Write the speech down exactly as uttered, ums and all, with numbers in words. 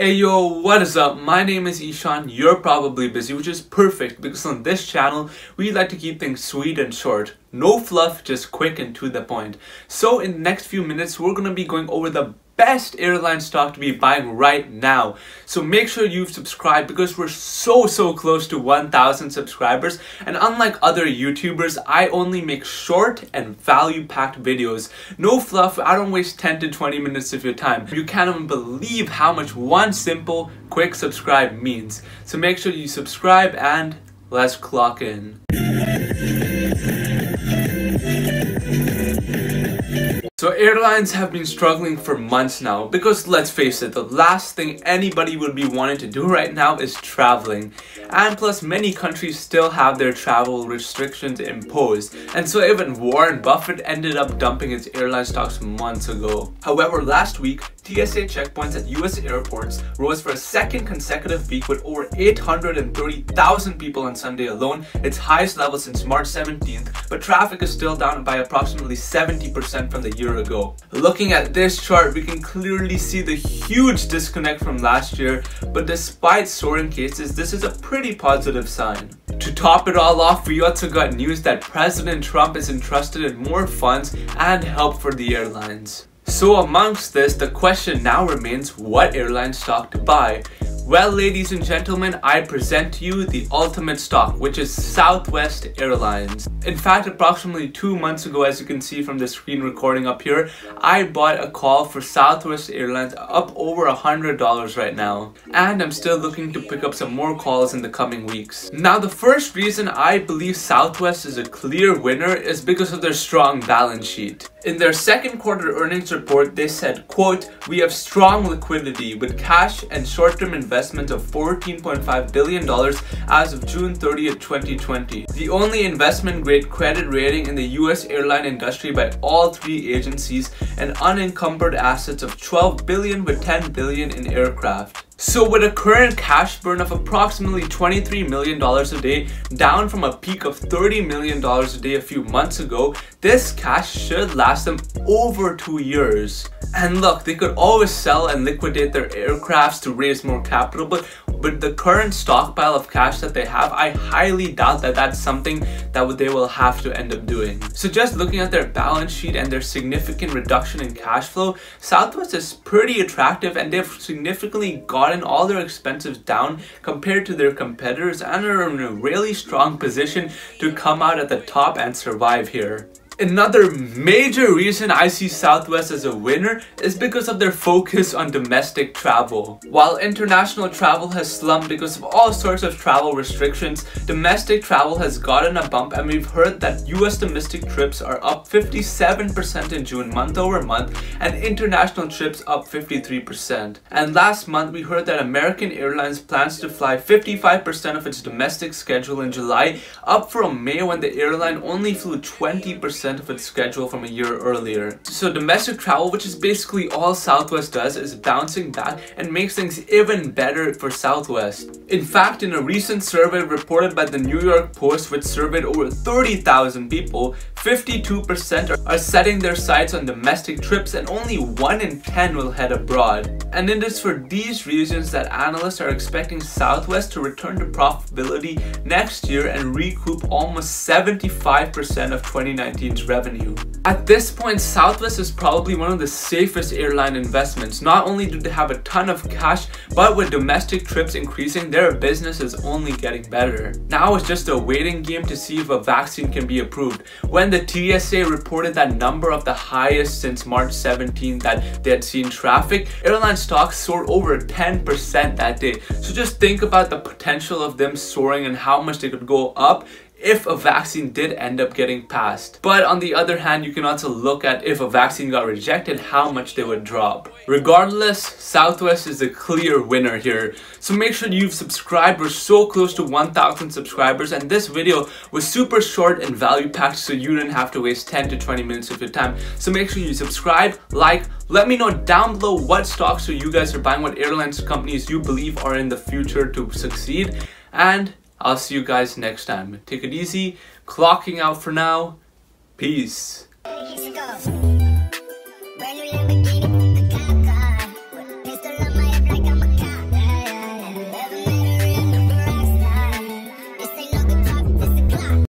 Hey yo, what is up? My name is Ishan. You're probably busy, which is perfect because on this channel we like to keep things sweet and short. No fluff, just quick and to the point. So in the next few minutes we're going to be going over the best airline stock to be buying right now. So make sure you've subscribed because we're so so close to one thousand subscribers, and unlike other YouTubers, I only make short and value packed videos. No fluff, I don't waste ten to twenty minutes of your time. You can't even believe how much one simple quick subscribe means. So make sure you subscribe and let's clock in. So airlines have been struggling for months now because, let's face it, the last thing anybody would be wanting to do right now is traveling. And plus, many countries still have their travel restrictions imposed, and so even Warren Buffett ended up dumping his airline stocks months ago. However, last week, T S A checkpoints at U S airports rose for a second consecutive week with over eight hundred thirty thousand people on Sunday alone, its highest level since March seventeenth, but traffic is still down by approximately seventy percent from the year ago. Looking at this chart, we can clearly see the huge disconnect from last year, but despite soaring cases, this is a pretty positive sign. To top it all off, we also got news that President Trump is entrusted in more funds and help for the airlines. So amongst this, the question now remains what airline stock to buy. Well, ladies and gentlemen, I present to you the ultimate stock, which is Southwest Airlines. In fact, approximately two months ago, as you can see from the screen recording up here, I bought a call for Southwest Airlines up over one hundred dollars right now. And I'm still looking to pick up some more calls in the coming weeks. Now, the first reason I believe Southwest is a clear winner is because of their strong balance sheet. In their second quarter earnings report, they said, quote, "We have strong liquidity with cash and short-term investments of fourteen point five billion dollars as of June thirtieth, twenty twenty. The only investment-grade credit rating in the U S airline industry by all three agencies, and unencumbered assets of twelve billion dollars with ten billion dollars in aircraft." So with a current cash burn of approximately twenty-three million dollars a day, down from a peak of thirty million dollars a day a few months ago, this cash should last them over two years. And look, they could always sell and liquidate their aircrafts to raise more capital, but with the current stockpile of cash that they have, I highly doubt that that's something that they will have to end up doing. So just looking at their balance sheet and their significant reduction in cash flow, Southwest is pretty attractive, and they've significantly gotten all their expenses down compared to their competitors and are in a really strong position to come out at the top and survive here. Another major reason I see Southwest as a winner is because of their focus on domestic travel. While international travel has slumped because of all sorts of travel restrictions, domestic travel has gotten a bump, and we've heard that U S domestic trips are up fifty-seven percent in June month over month, and international trips up fifty-three percent. And last month we heard that American Airlines plans to fly fifty-five percent of its domestic schedule in July, up from May when the airline only flew twenty percent of its schedule from a year earlier. So domestic travel, which is basically all Southwest does, is bouncing back and makes things even better for Southwest. In fact, in a recent survey reported by the New York Post, which surveyed over thirty thousand people, fifty-two percent are setting their sights on domestic trips and only one in ten will head abroad. And it is for these reasons that analysts are expecting Southwest to return to profitability next year and recoup almost seventy-five percent of twenty nineteen's revenue. At this point, Southwest is probably one of the safest airline investments. Not only do they have a ton of cash, but with domestic trips increasing, their business is only getting better. Now it's just a waiting game to see if a vaccine can be approved. When the T S A reported that number of the highest since March seventeenth that they had seen traffic, airline stocks soared over ten percent that day. So just think about the potential of them soaring and how much they could go up if a vaccine did end up getting passed. But on the other hand, you can also look at if a vaccine got rejected, how much they would drop. Regardless, Southwest is the clear winner here. So make sure you've subscribed. We're so close to one thousand subscribers, and this video was super short and value packed, so you didn't have to waste ten to twenty minutes of your time. So make sure you subscribe, like, let me know down below what stocks so you guys are buying, what airlines companies you believe are in the future to succeed, and I'll see you guys next time. Take it easy. Clocking out for now. Peace.